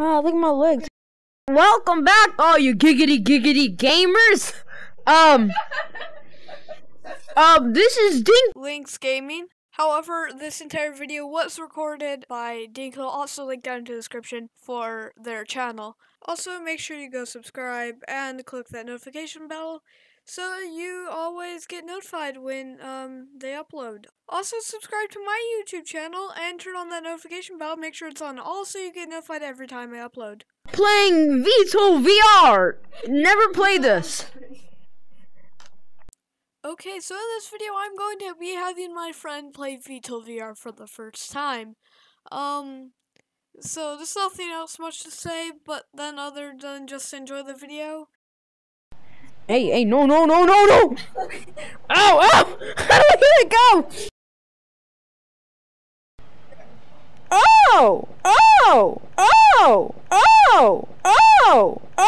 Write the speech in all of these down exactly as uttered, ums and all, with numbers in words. Oh, look at my legs. Welcome back, all you giggity giggity gamers. Um, um, this is Dink Links Gaming. However, this entire video was recorded by Dink. I'll also link down in the description for their channel. Also, make sure you go subscribe and click that notification bell so you always get notified when um, they upload. Also, subscribe to my YouTube channel and turn on that notification bell. Make sure it's on all so you get notified every time I upload. Playing V T O L V R! Never played this! Okay, so in this video I'm going to be having my friend play V T O L V R for the first time. Um, so there's nothing else much to say, but then other than just enjoy the video. Hey, hey, no, no, no, no, no! Ow, ow! How do I let it go? Oh! Oh! Oh! Oh! Oh! Oh! Oh! Oh! Oh! Oh! Oh! Oh! Oh! Oh! Oh! Oh! Oh!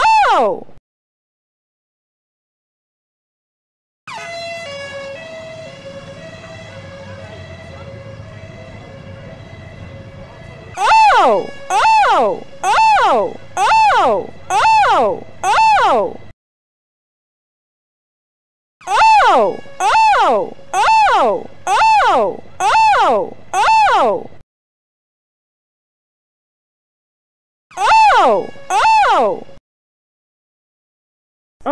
Oh! Oh! Oh!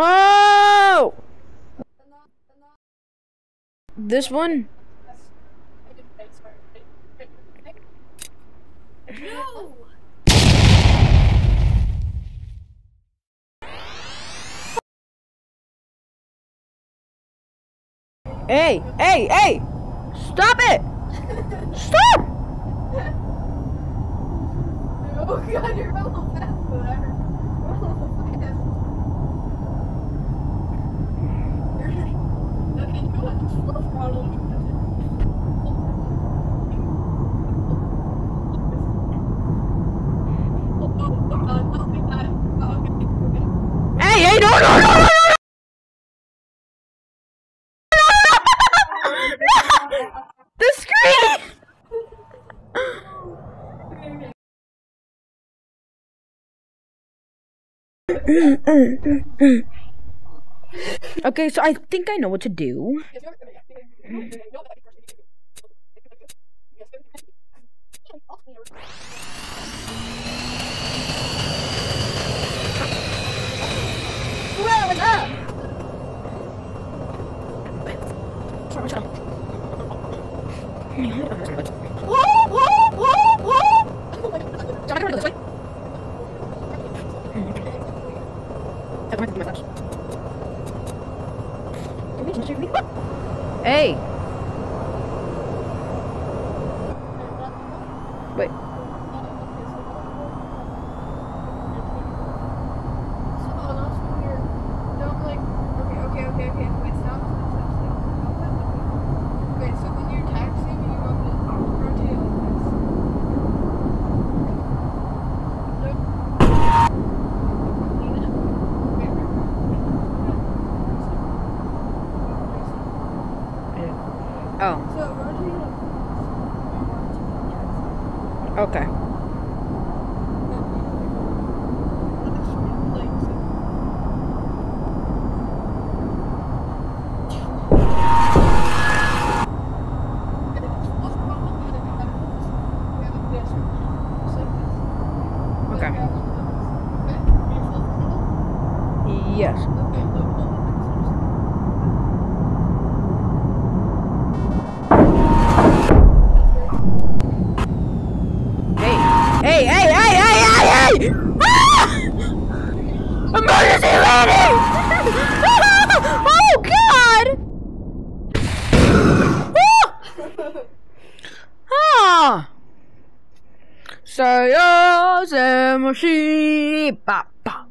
Oh! This one? No! Hey! Hey! Hey! Stop it! Stop! Oh god, you're a little fast, whatever. Okay, you want to slow throttle. Hey, hey, no, no, no, no, no, no, no, the screen. Okay, so I think I know what to do. Rolling up. Whoa, whoa, whoa, whoa! So am I gonna go this way? Hey. Wait. Okay. Okay. Yes. Say oh, say my sheep. Bop, bop.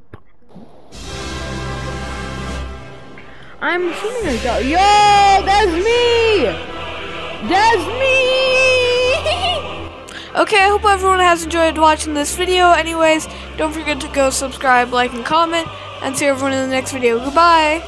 I'm assuming I got. Yo, that's me. That's me. Okay, I hope everyone has enjoyed watching this video. Anyways, don't forget to go subscribe, like, and comment. And see everyone in the next video. Goodbye.